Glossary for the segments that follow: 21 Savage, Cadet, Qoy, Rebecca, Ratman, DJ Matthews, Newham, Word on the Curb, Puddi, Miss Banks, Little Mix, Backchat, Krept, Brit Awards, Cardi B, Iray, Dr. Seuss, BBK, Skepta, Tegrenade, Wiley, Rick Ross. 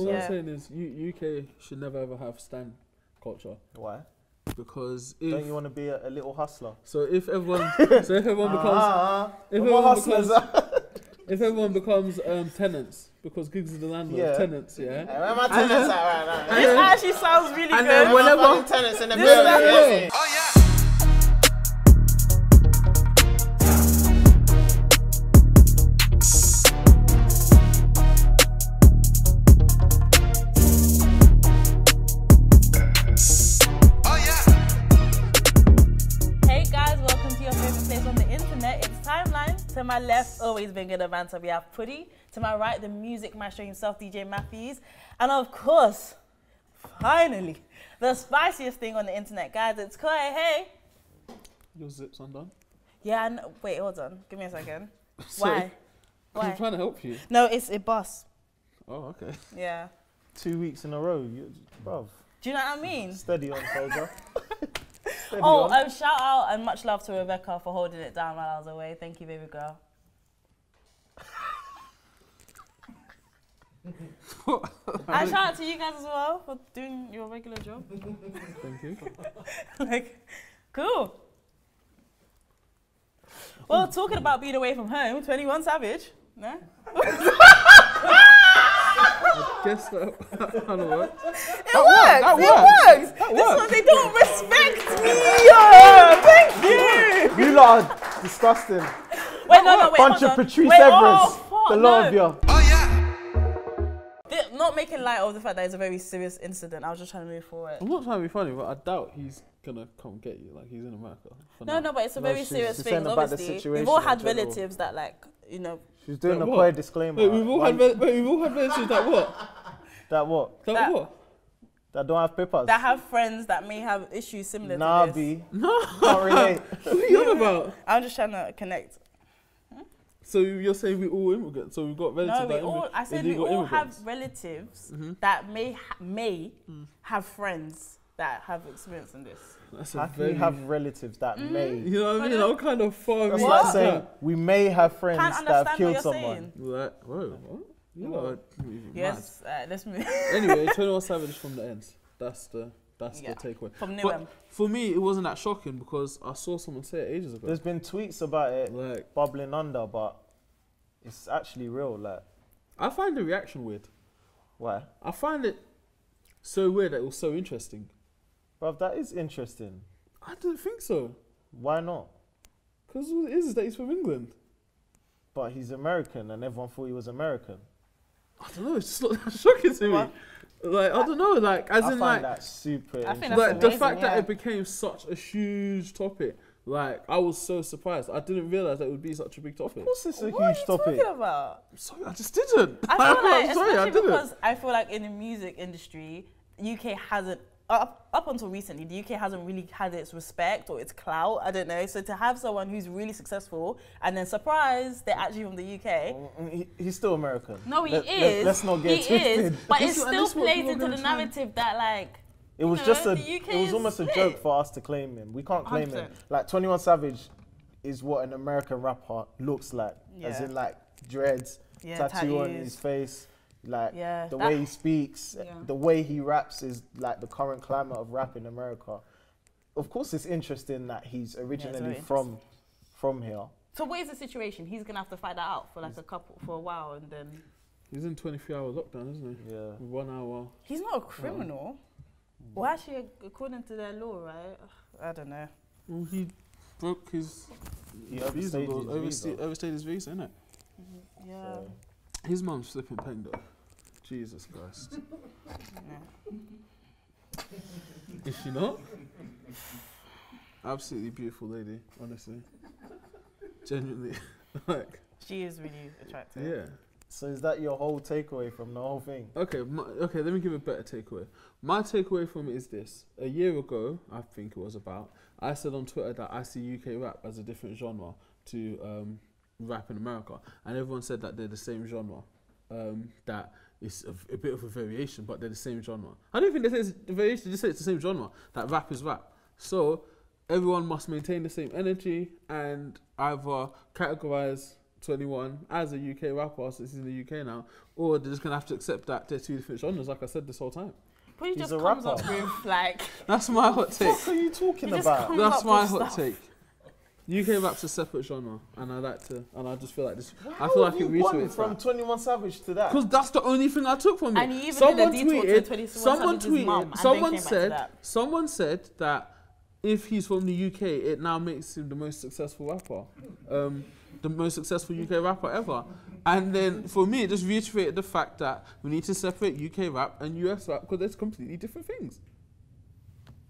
So what I'm saying is, UK should never ever have stan culture. Why? Because if don't you want to be a little hustler? So if everyone, if everyone becomes tenants, because Gigs is the landlord, tenants, where my tenants at right now? This actually sounds really good. Then whenever tenants in the building, To my left, always been good Avanza, we have Puddy. To my right, the music master himself, DJ Matthews. And of course, finally, the spiciest thing on the internet, guys, it's Koi, hey. Your zip's undone? Yeah, no, wait, hold on. Give me a second. Sorry. Why? I'm trying to help you. No, it's a bus. Oh, okay. Yeah. 2 weeks in a row, bruv. Do you know what I mean? Steady on, soldier. Shout out and much love to Rebecca for holding it down while I was away. Thank you, baby girl. And shout out to you guys as well for doing your regular job. Thank you. Cool. Well, talking about being away from home, 21 Savage. No? I guess that kind of works. It works. This one, they don't respect me. Thank you. You lot are disgusting. Wait, bunch of Patrice Evans. The lot of you. Not making light of the fact that it's a very serious incident. I was just trying to move forward. I'm not trying to be funny, but I doubt he's gonna come get you. Like, he's in America. No, but it's a very serious thing. Obviously, we've all had relatives that, like, you know. She's doing a player disclaimer. Wait, we've all had relatives that what? That what? That don't have papers. That have friends that may have issues similar to this. No. Can't relate. What are you on about? I'm just trying to connect. So you're saying we all immigrants? So we've got relatives. No, I said we all have relatives that may have friends that have experience in this. We have relatives that may. You know what I mean? How kind of far is that? Saying we may have friends that have killed someone. Like, whoa, what? Yes, let's move. Anyway, 21 Savage from the end. That's the takeaway. From Newham. For me, it wasn't that shocking because I saw someone say it ages ago. There's been tweets about it, like, bubbling under, but it's actually real. Like, I find the reaction weird. Why? I find it so weird that it was so interesting. Bruv, that is interesting. I don't think so. Why not? Because all it is that he's from England. But he's American and everyone thought he was American. I don't know, it's just not that shocking to me. Like, I don't know, like, as I in, like, that super I think that's like amazing, the fact that it became such a huge topic, like, I was so surprised. I didn't realise that it would be such a big topic. Of course, it's a huge topic. What are you talking about? I'm sorry, I just didn't. Because I feel like in the music industry, the UK hasn't, up until recently, the UK hasn't really had its respect or its clout. I don't know. So to have someone who's really successful and then surprise, they're actually from the UK. He's still American. No, let's not get twisted. But it still plays into the narrative that, like, it was just a. It was almost a joke for us to claim him. We can't claim him. Like, 21 Savage is what an American rapper looks like, as in, like, dreads, tattoo on his face. Like, the way he speaks, the way he raps is like the current climate of rap in America. Of course, it's interesting that he's originally from here. So what is the situation? He's gonna have to fight that out for like a while, and then he's in 23-hour lockdown, isn't he? Yeah, 1 hour. He's not a criminal. Well, actually, according to their law, right? I don't know. Well, he broke his visa. Overstayed his visa, innit? Yeah. So. His mum's flipping pen though. Jesus Christ. Is she not? Absolutely beautiful lady, honestly. Genuinely. Like, she is really attractive. Yeah. So is that your whole takeaway from the whole thing? Okay, okay, let me give a better takeaway. My takeaway from it is this. A year ago, I think it was about, I said on Twitter that I see UK rap as a different genre to rap in America, and everyone said that they're the same genre, that it's a bit of a variation, but they're the same genre. I don't think they say it's the variation, they just say it's the same genre, that rap is rap. So everyone must maintain the same energy and either categorize 21 as a UK rapper, since he's in the UK now, or they're just gonna have to accept that they're two different genres, like I said this whole time. But he just comes up with like. That's my hot take. What are you talking about? That's my hot take. UK rap's a separate genre, and I like to, and I just feel like this. I feel like it reiterates from 21 Savage to that. Because that's the only thing I took from it. And he even someone did a tweeted. To 21 Savage's mum, someone said. That. Someone said that if he's from the UK, it now makes him the most successful rapper. The most successful UK rapper ever. And then for me, it just reiterated the fact that we need to separate UK rap and US rap because they're completely different things.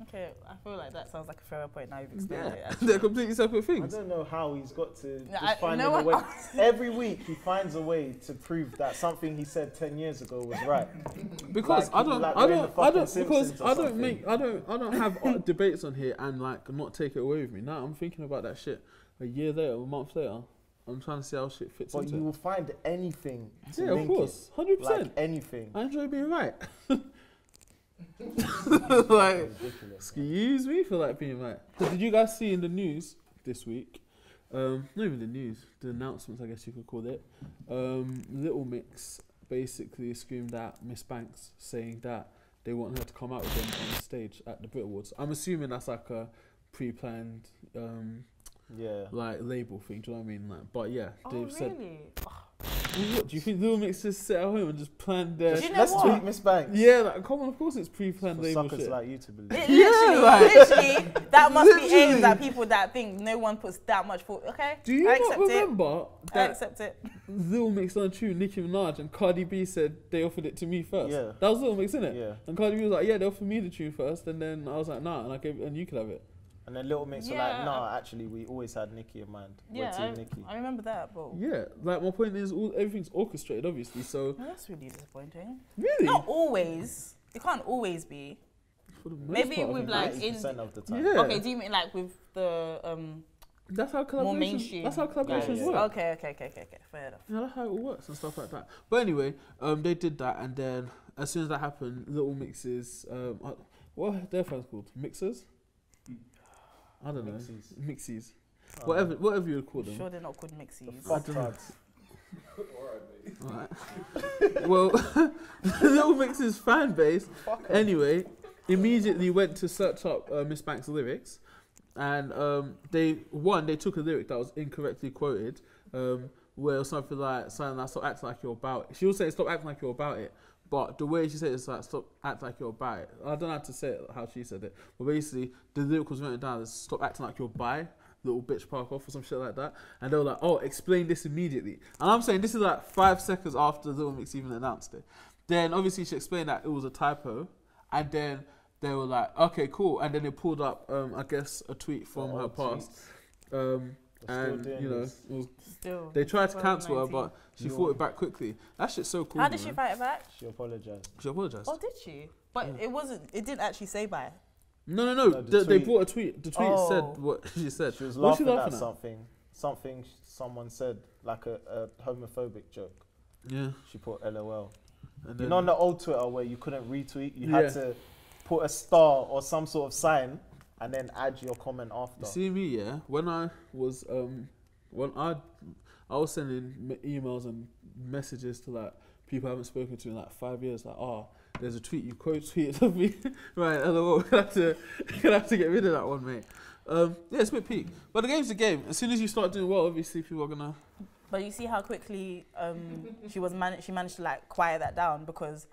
Okay, I feel like that sounds like a fair point now you've explained it. They're completely separate things. I don't know how he's got to just find a way. Every week he finds a way to prove that something he said 10 years ago was right. Because like, I don't have debates on here and like not take it away with me. Now I'm thinking about that shit a year later, a month later. I'm trying to see how shit fits into it. But you will find anything to link it. Yeah, of course, 100%. Like anything. I enjoy being right. Like, excuse me for like being right. Did you guys see in the news this week? Not even the news, the announcements, I guess you could call it. Little Mix basically screamed at Miss Banks, saying that they want her to come out with them on stage at the Brit Awards. I'm assuming that's like a pre-planned, yeah, like label thing. Do you know what I mean? Like, but yeah, they've said. What, do you think Little Mix just sat at home and just planned their... You know let's tweet Miss Banks. Yeah, like, come on, of course it's pre-planned label suckers shit. Like you to believe. Literally, that must be aimed at people that think no one puts that much for... Okay, do you not remember that Little Mix on tune, Nicki Minaj, and Cardi B said they offered it to me first. Yeah. That was Little Mix, innit? Yeah. And Cardi B was like, yeah, they offered me the tune first, and then I was like, nah, and, and you could have it. And then Little Mix were like, nah, actually, we always had Nicki in mind. Yeah, we're team Nicki. I remember that, but... Yeah, like, my point is, everything's orchestrated, obviously, so... Well, that's really disappointing. Really? Not always. It can't always be. For the most part, with, like, 90% of the time. Yeah. Okay, do you mean, like, with the, That's how collaborations, work. Okay, fair enough. Yeah, that's how it works and stuff like that. But anyway, they did that, and then, as soon as that happened, Little Mix's, what are their fans called? Mixers? I don't know. Mixies. Oh. Whatever you would call them. I'm sure they're not called mixies. Alright. Well, Little Mix's fan base, anyway, immediately went to search up Miss Banks' lyrics. And they took a lyric that was incorrectly quoted, where something like, stop acting like you're about it. She would say, stop acting like you're about it. But the way she said it is like, stop acting like you're bi. I don't know how to say it how she said it. But basically, the lyric was written down as stop acting like you're bi, little bitch park off or some shit like that. And they were like, oh, explain this immediately. And I'm saying this is like 5 seconds after Little Mix even announced it. Then obviously she explained that it was a typo. And then they were like, okay, cool. And then they pulled up, I guess, a tweet from her past. And you know, they tried to cancel her, but she fought it back quickly. That shit's so cool. How did she fight it back? She apologized. She apologized. Oh, did she? But it wasn't. It didn't actually say bye. No. They brought a tweet. The tweet said what she said. She was laughing, at something someone said, like a homophobic joke. Yeah. She put LOL. And then, you know, on the old Twitter where you couldn't retweet, you had to put a star or some sort of sign. And then add your comment after. You see me, yeah? When I was, when I was sending emails and messages to like people I haven't spoken to in like 5 years, like, oh, there's a tweet you quote tweeted of me, right? We're gonna have to get rid of that one, mate. Yeah, it's a bit peak, but the game's the game. As soon as you start doing well, obviously people are gonna. But you see how quickly she managed to like quiet that down because.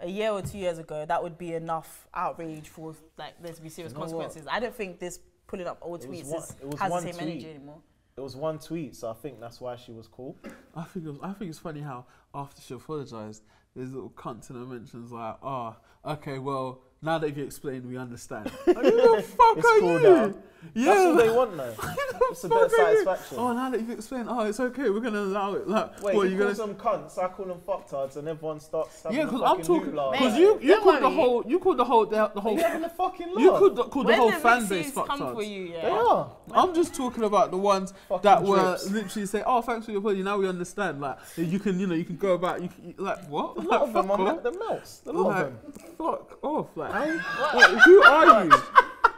A year or 2 years ago, that would be enough outrage for like there to be serious consequences. What? I don't think this pulling up old tweets has the same energy anymore. It was one tweet, so I think that's why she was cool. I think it's funny how after she apologised, there's little cunts in her mentions like, oh, okay, well, now that you've explained, we understand. Like, who the fuck are cool you? Now. Yeah, that's what they want though. It's a bit of satisfaction. Oh, now that you've explained, oh, it's okay. We're gonna allow it. Like, wait, you call them cunts. I call them fucktards, and everyone starts. Having because I'm talking. Because you called the whole. You called the whole. They're having a fucking laugh. You called the whole fan base fucktards. Yeah. They are. I'm just talking about the ones that were literally say, oh, thanks for your apology. Now we understand. Like, you can go about. Like what? A lot of them are the most. A lot of them. Fuck off. Like, who are you?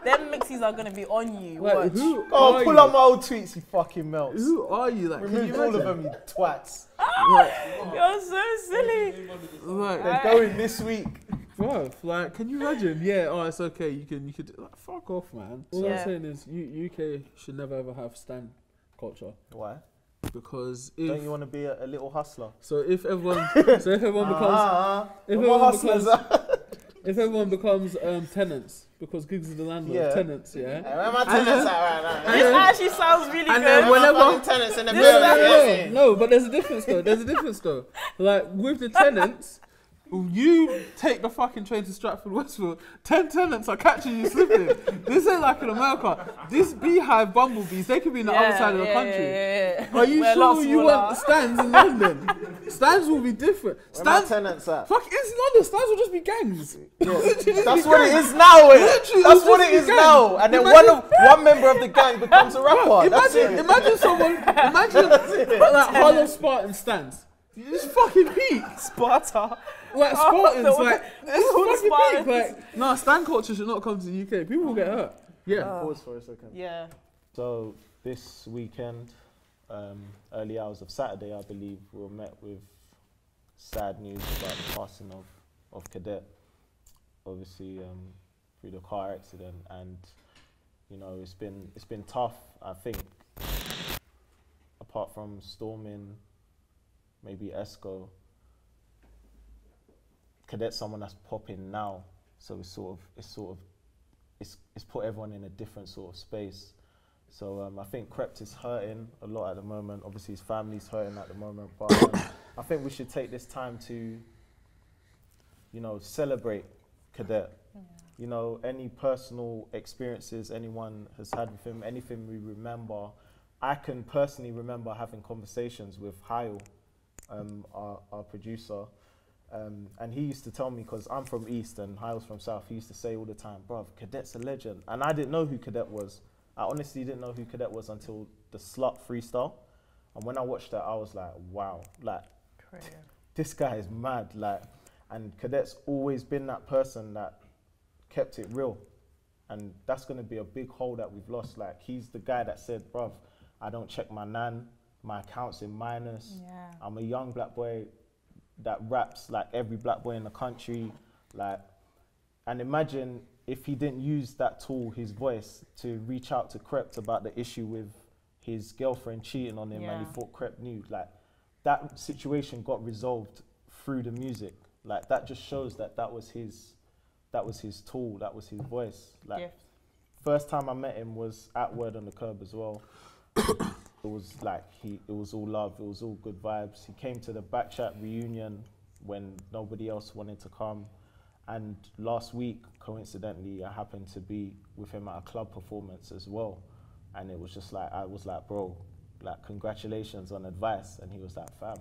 Them mixies are gonna be on you. Like, who oh, pull you? Up my old tweets, you fucking melt. Who are you? Like, remove all of them, you twats. Oh, you're so silly. Like, they're going this week. Bro, like, can you imagine? Yeah, oh, it's okay. You could. Like, fuck off, man. All I'm saying is, UK should never ever have stand culture. Why? Because if don't you want to be a little hustler? So if everyone, if everyone becomes tenants, because Gigs is the landlord, tenants, yeah. Where my tenants at right now? This actually sounds really good. Whenever tenants in the building, no, but there's a difference though. There's a difference though. Like with the tenants. You take the fucking train to Stratford, Westfield, 10 tenants are catching you slipping. This ain't like in America. These beehive bumblebees, they could be on the other side of the country. Are you sure you want stands in London? Stands will be different. Stands, where my tenants at? Fuck, it's London. Stands will just be gangs. Yeah. That's what it is now. That's what it is now. And then one member of the gang becomes a rapper. Bro, imagine someone, like Harlem Spartan stands. You just fucking peak. Sparta. Like, Spartans, like, it's fucking peak. Like, no, stan culture should not come to the UK. People will get hurt. Yeah. Pause for a second. Yeah. So, this weekend, early hours of Saturday, I believe, we were met with sad news about the passing of Cadet. Obviously, through the car accident. And, you know, it's been tough, I think. Apart from storming... maybe Esco. Cadet's someone that's popping now, so it's put everyone in a different sort of space. So I think Krept is hurting a lot at the moment. Obviously his family's hurting at the moment, but I think we should take this time to, you know, celebrate Cadet. Yeah. You know, any personal experiences anyone has had with him, anything we remember. I can personally remember having conversations with Hyle, our producer, and he used to tell me, because I'm from East and Hyle's from South, he used to say all the time, bruv, Cadet's a legend. And I didn't know who Cadet was. I honestly didn't know who Cadet was until the Slut freestyle. And when I watched that, I was like, wow, like, this guy is mad. Like, and Cadet's always been that person that kept it real. And that's going to be a big hole that we've lost. Like, he's the guy that said, bruv, I don't check my nan, my account's in minus. Yeah. I'm a young black boy that raps like every black boy in the country. Like, and imagine if he didn't use that tool, his voice, to reach out to Krept about the issue with his girlfriend cheating on him, and he thought Krept knew. Like, that situation got resolved through the music. Like, that just shows that that was his tool, that was his voice. Like, first time I met him was at Word on the Curb as well. It was like it was all love, it was all good vibes. He came to the Backchat reunion when nobody else wanted to come. And last week, coincidentally, I happened to be with him at a club performance as well. And it was just like, I was like, bro, like, congratulations on Advice. And he was like, fam.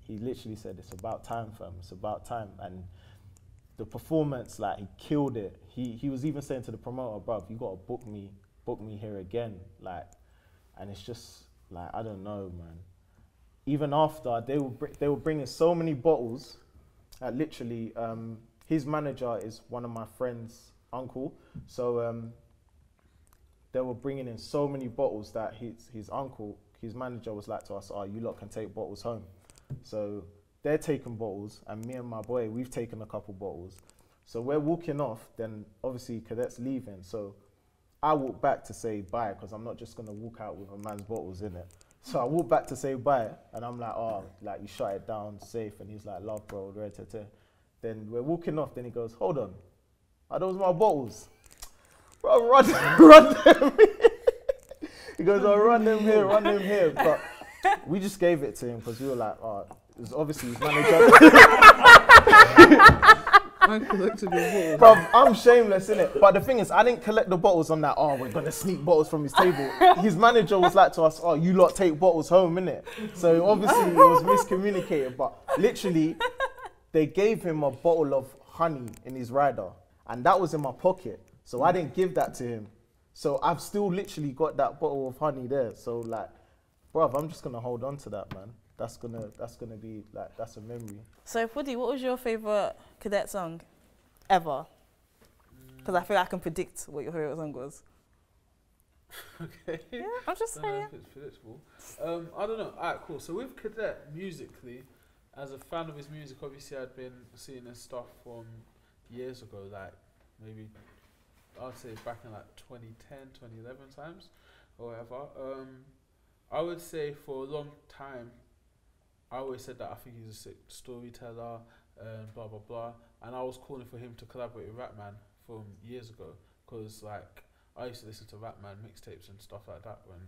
He literally said, it's about time, fam, it's about time. And the performance, like, he killed it. He was even saying to the promoter, bruv, you gotta book me here again. Like, and it's just like, I don't know, man. Even after, they were bringing so many bottles that literally, his manager is one of my friend's uncle. So they were bringing in so many bottles that his manager was like to us, oh, you lot can take bottles home. So they're taking bottles, and me and my boy, we've taken a couple bottles. So we're walking off, then obviously Cadet's leaving. So I walk back to say bye, because I'm not just going to walk out with a man's bottles in it. So I walk back to say bye, and I'm like, oh, like, you shut it down, safe. And he's like, love, bro, da, da, da. Then we're walking off, then he goes, hold on, are those my bottles? Bro, run them here. He goes, oh, run them here. But we just gave it to him, because we were like, oh, it was obviously his manager. I collected your bottles. Bro, I'm shameless, innit? But the thing is, I didn't collect the bottles on that, oh, we're going to sneak bottles from his table. His manager was like to us, oh, you lot take bottles home, innit? So obviously it was miscommunicated, but literally they gave him a bottle of honey in his rider, and that was in my pocket. So I didn't give that to him. So I've still literally got that bottle of honey there. So, like, bruv, I'm just going to hold on to that, man. That's gonna be like, that's a memory. So Puddy, what was your favorite Cadet song ever? Because because I feel like I can predict what your favorite song was. Okay. Yeah, I'm just saying. It's predictable. I don't know. Alright, cool. So with Cadet, musically, as a fan of his music, obviously I'd been seeing his stuff from years ago, like maybe I'd say back in like 2010, 2011 times, or whatever. I would say for a long time, I always said that I think he's a sick storyteller and blah, blah, blah. And I was calling for him to collaborate with Ratman from years ago, because like I used to listen to Ratman mixtapes and stuff like that when,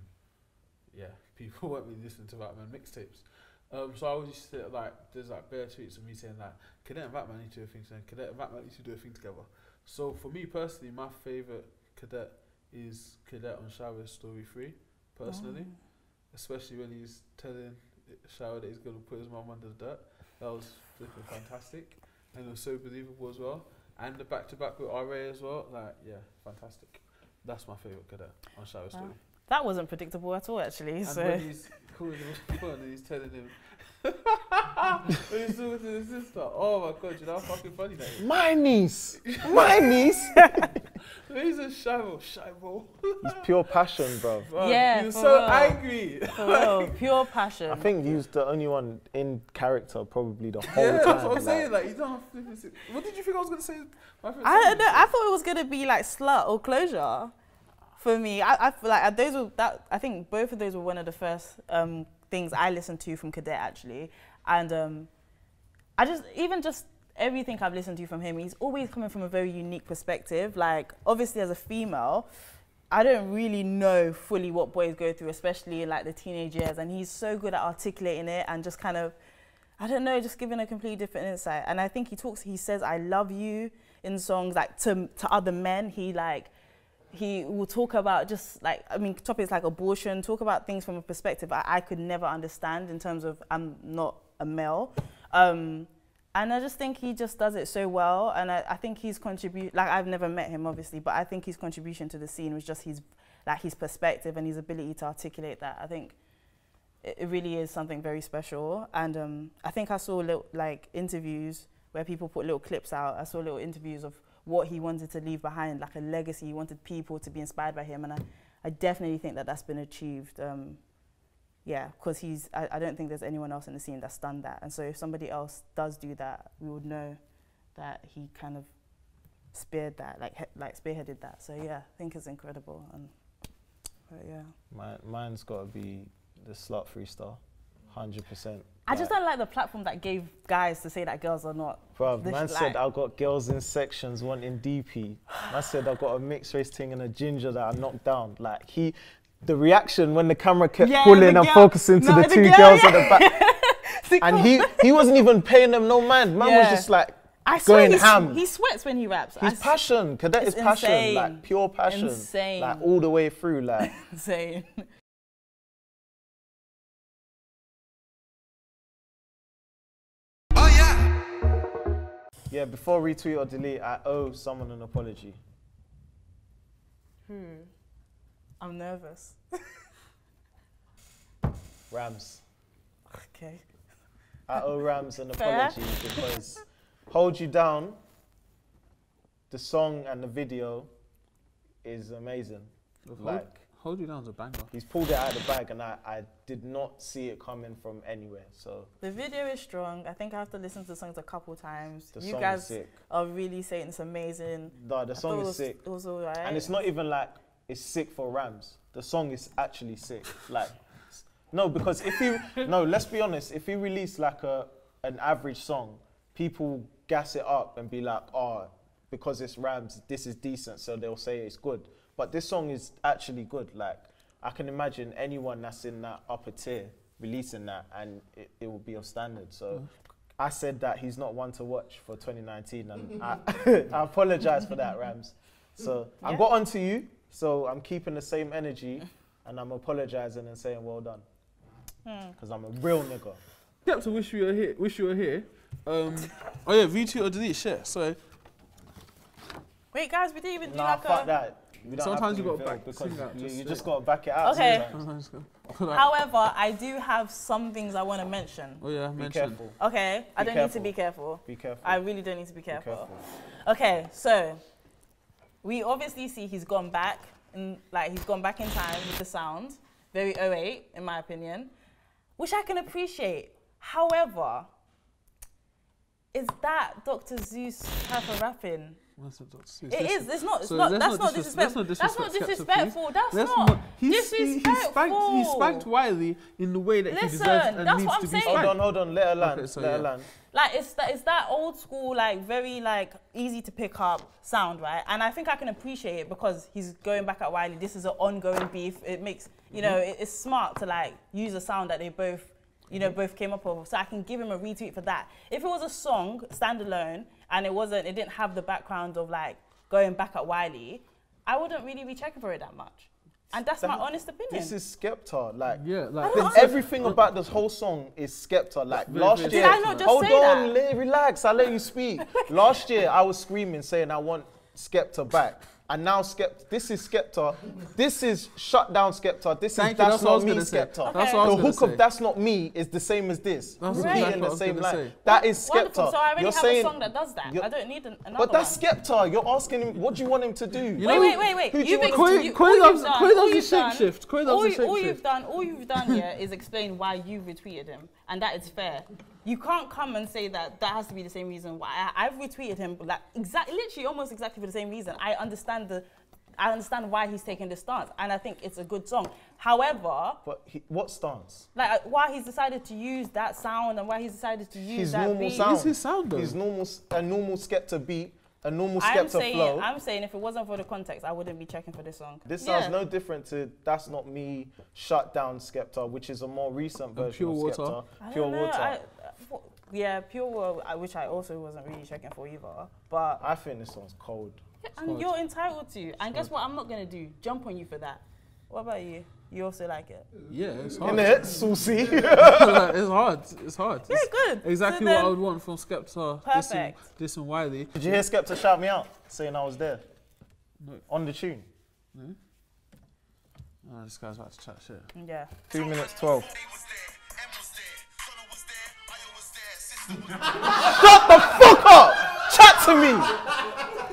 yeah, people weren't really listening to Ratman mixtapes. So I always used to say, like, there's like bare tweets of me saying like, Cadet and Ratman need to do a thing together, Cadet and Ratman need to do a thing together. So for me personally, my favourite Cadet is Cadet on Shower's Story 3, personally. Oh. Especially when he's telling Shower that he's going to put his mum under the dirt. That was flipping fantastic. And it was so believable as well. And the back-to-back with Iray as well. Like, yeah, fantastic. That's my favourite Cadet on Shower's Story. That wasn't predictable at all, actually. And so when he's calling him on the phone and he's telling him, when he's talking to his sister, oh my god, you know how fucking funny that is. My niece! My niece! He's a shivo. It's pure passion, bro. Yeah, he was so angry. Like, pure passion. I think he was the only one in character probably the whole time. Yeah, that's what I'm saying. Like, you don't have to listen. What did you think I was going to say? I don't know. I thought it was going to be like slut or closure. For me, I feel like those were that. I think both of those were one of the first things I listened to from Cadet, actually, and I just everything I've listened to from him, he's always coming from a very unique perspective. Like, obviously, as a female, I don't really know fully what boys go through, especially in like the teenage years, and he's so good at articulating it and just kind of, I don't know, just giving a completely different insight. And I think he talks, he says, "I love you" in songs like to other men. He will talk about just like, I mean, topics like abortion, talk about things from a perspective I could never understand in terms of I'm not a male. And I just think he just does it so well. And I think he's like, I've never met him obviously, but I think his contribution to the scene was just his perspective and his ability to articulate that. I think it really is something very special. And I think I saw little, like, interviews where people put little clips out. I saw little interviews of what he wanted to leave behind, like a legacy. He wanted people to be inspired by him, and I definitely think that that's been achieved. Yeah, because I don't think there's anyone else in the scene that's done that, and so if somebody else does do that, we would know that he kind of spearheaded that, like spearheaded that. So yeah, I think it's incredible, and yeah. Mine's got to be the slut freestyle, 100%. I just don't like the platform that gave guys to say that girls are not. Bruv, man said I got girls in sections wanting DP. Man said I got a mixed race thing and a ginger that I knocked down. Like, the reaction when the camera kept pulling and focusing to the two girls at the back. And he wasn't even paying them no mind. Man was just like going ham. He sweats when he raps. His passion, Cadet is passion, like pure passion. Insane. Like all the way through, like. Insane. Yeah, before retweet or delete, I owe someone an apology. Who? I'm nervous. Rams. Okay. I owe Rams an apology because Hold You Down, the song and the video is amazing. Hold You Down's a banger. He's pulled it out of the bag, and I did not see it coming from anywhere. So the video is strong. I think I have to listen to the songs a couple times. You guys are really saying it's amazing. No, the song is sick. It was all right. And it's not even like it's sick for Rams. The song is actually sick. Like, no, because if you, no, let's be honest. If you release like an average song, people gas it up and be like, oh, because it's Rams, this is decent. So they'll say it's good. But this song is actually good. Like, I can imagine anyone that's in that upper tier releasing that, and it will be of standard. So I said that he's not one to watch for 2019, and I apologize for that, Rams. So I got onto you, so I'm keeping the same energy, and I'm apologizing and saying well done, because I'm a real nigga. Yep, so wish you were here. Oh yeah, retweet or delete, shit, sorry. Wait guys, we didn't even do like fuck that. Sometimes you got to back because you just got to back it out. Okay. However, I do have some things I want to mention. Oh yeah, mention. Okay, I don't need to be careful. Be careful. I really don't need to be careful. Okay, so We obviously see he's gone back, and like he's gone back in time with the sound, very 08 in my opinion, which I can appreciate. However, is that Dr. Seuss type of rapping? That's not Dr. Seuss. It is. It's not. It's so not, that's not disrespectful. That's not disrespectful. That's not disrespectful. He spanked Wiley in the way that he deserves and that's needs what I'm to saying. Be spanked. Hold on. Let her land. Okay, so let her land. Like it's that old school, like very like easy to pick up sound, right? And I think I can appreciate it because he's going back at Wiley. This is an ongoing beef. It makes it's smart to like use a sound that they both. both came up with, so I can give him a retweet for that. If it was a song, standalone, and it didn't have the background of like going back at Wiley, I wouldn't really be checking for it that much. And that's my honest opinion. This is Skepta, like, yeah, like everything about this whole song is Skepta. Like last year, did I not just hold say on, that? Relax, I'll let you speak. Last year, I was screaming saying I want Skepta back. And now Skepta, this is Skepta, this is shut down Skepta, this is that's not me Skepta. The hook of that's not me is the same as this. That's repeating the same line. That is Skepta. So I already have a song that does that. I don't need another. But that's Skepta. You're asking him, what do you want him to do? Wait. All you've done here is explain why you've retweeted him, and that is fair. You can't come and say that that has to be the same reason why I've retweeted him, like almost exactly for the same reason. I understand why he's taking this stance, and I think it's a good song. However, what stance? Like why he's decided to use that sound and why he's decided to use his that normal beat. Sound. Is his sound though? His normal, a normal Skepta beat. A normal Skepta flow. I'm saying if it wasn't for the context, I wouldn't be checking for this song. This sounds no different to That's Not Me, Shut Down Skepta, which is a more recent version of Skepta. Pure Water. Yeah, Pure Water, which I also wasn't really checking for either. But I think this song's cold. And you're entitled to. And guess what I'm not going to do? Jump on you for that. What about you? You also like it? Yeah, it's hard. Isn't it? Saucy. It's hard. Yeah, good. Exactly what I would want from Skepta. Perfect. This and Wiley. Did you hear Skepta shout me out saying I was there? No. On the tune? No. Oh, this guy's about to chat shit. Yeah. 2 minutes 12. Shut the fuck up! Chat to me!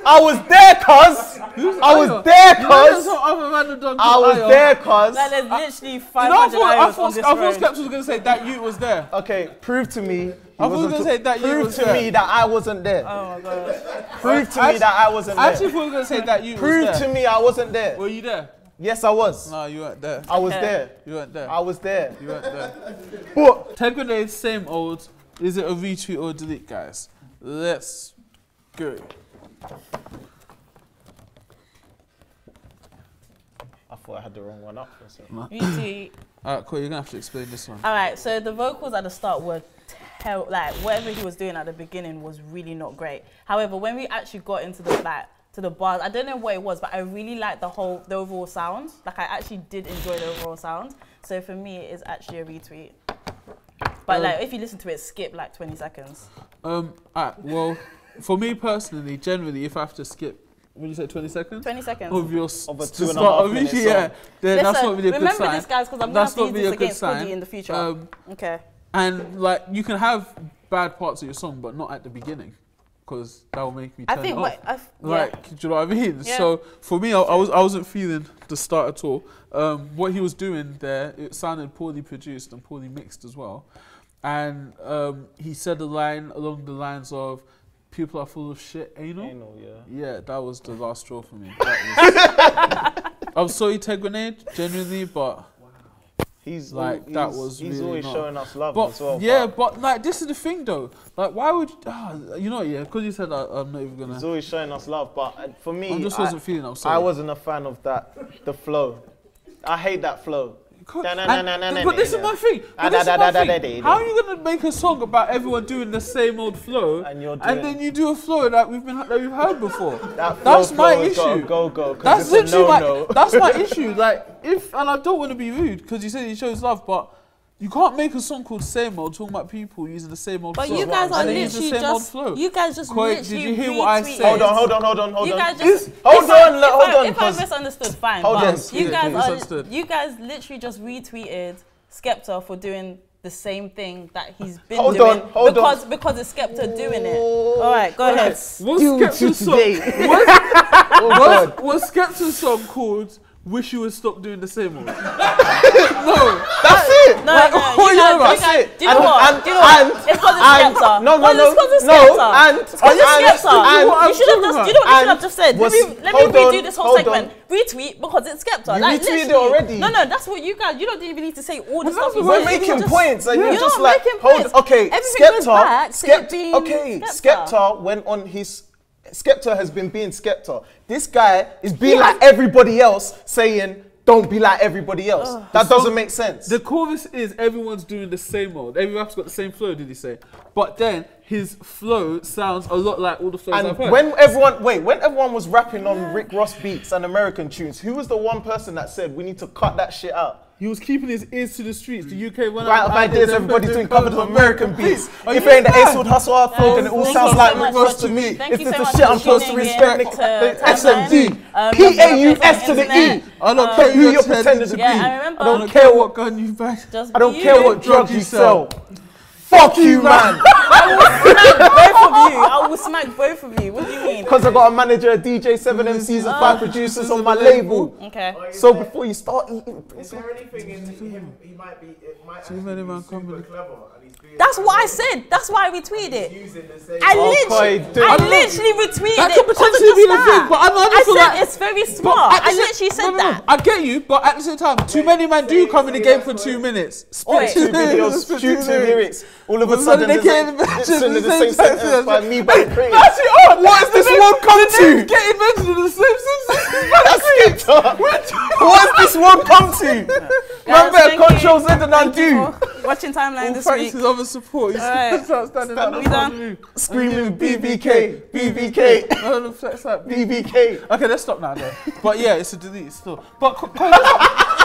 I was there, cuz. I was there, cuz. I was there, cuz. That is literally 500 hours on this road. I thought Skepta was going to say that you was there. Okay, prove to me. I was going to say that you was there. Prove to me that I wasn't there. Oh my God. Prove to me that I wasn't there. I actually thought we were going to say that you was there. Prove to me I wasn't there. Were you there? Yes, I was. No, you weren't there. I was there. You weren't there. I was there. You weren't there. But Tegrenade, same old. Is it a retweet or a delete, guys? Let's go. I thought I had the wrong one up. Retweet. Alright, cool. You're gonna have to explain this one. Alright, so the vocals at the start were like whatever he was doing at the beginning was really not great. However, when we actually got into the bars, I don't know what it was, but I really liked the overall sound. Like I actually did enjoy the overall sound. So for me, it is actually a retweet. But like if you listen to it, skip like 20 seconds. Alright. Well. For me personally, generally, if I have to skip, would you say 20 seconds? 20 seconds. Of your start, yeah. Then that's not really a good sign. Remember this, guys, because I'm going to have to use this against Cody in the future. Okay. And, like, you can have bad parts of your song, but not at the beginning, because that will make me turn it off. Do you know what I mean? Yeah. So, for me, I wasn't feeling the start at all. What he was doing there, it sounded poorly produced and poorly mixed as well. And he said a line along the lines of, people are full of shit, anal? Anal, yeah. Yeah, that was the last straw for me. I'm sorry, Tegrenade, genuinely, but he's like he's really always showing us love as well. Yeah, but like this is the thing though. Like, why would you know? Yeah, because you said I'm not even gonna. He's always showing us love, but for me, I just wasn't feeling. I'm sorry. I wasn't a fan of that. The flow, I hate that flow. But this is my thing. How are you gonna make a song about everyone doing the same old flow, and then you do a flow that we've heard before? That's my issue. That's literally that's my issue. Like and I don't want to be rude because you said he shows love, but you can't make a song called Same Old talking about people using the same old flow. But you guys are literally just literally. Did you hear what I said? Hold on. Hold on. If I misunderstood, fine. Hold on. You guys literally just retweeted Skepta for doing the same thing that he's been doing. Hold on. Because it's Skepta doing it. All right, go ahead. Was Skepta's song called "Wish You Would Stop Doing the Same One"? No, that's it. No, like, no, that's it. Do you know what? It's because it's Skepta. No, you should have just. Do you know what you should have just said? Let me redo this whole segment. Retweet because it's Skepta. You retweeted it already. No, that's what you guys. You don't even need to say all the stuff. We're making points, and you're just like, hold. Okay, Skepta. Okay, Skepta went on his. Skepta has been being Skepta. This guy is being like everybody else, saying, don't be like everybody else. That doesn't make sense. The chorus is everyone's doing the same mode. Every rap's got the same flow, did he say? But then his flow sounds a lot like all the flows I've heard. When everyone was rapping on Rick Ross beats and American tunes, who was the one person that said, we need to cut that shit out? He was keeping his ears to the streets. The UK went out of ideas, everybody's doing covers of American beats. If it ain't the Ace Wood Hustle Hard Flow, then it all sounds like Rick Ross to me. If it's the shit I'm supposed to respect, SMD, PAUS to the E. I don't care who you're pretending to be. I don't care what gun you bash. I don't care what drug you sell. Fuck you, man. I will smack both of you. What do you mean? Because I got a manager, a DJ, 7 MCs, and 5 producers on my label. Okay. So before you start eating, is there anything in him? It might actually be super clever. That's what I said. That's why I retweeted it. I literally retweeted it. That could potentially be the thing, but I'm not sure that. I said it's very smart. I literally said that. I get you, but at the same time, too many men do come in the game for 2 minutes. Spit 2 videos, shoot 2 lyrics. All of a sudden, they can't mention the same sentence by me by Krept. That's it. What is this world come to? Getting mentioned in the same sentence. What is this world come to? Man, better control Z than I do. Watching timeline this week. Support. Right. Standing screaming BBK, BBK. BBK. Okay, let's stop now. But yeah, it's a delete still. But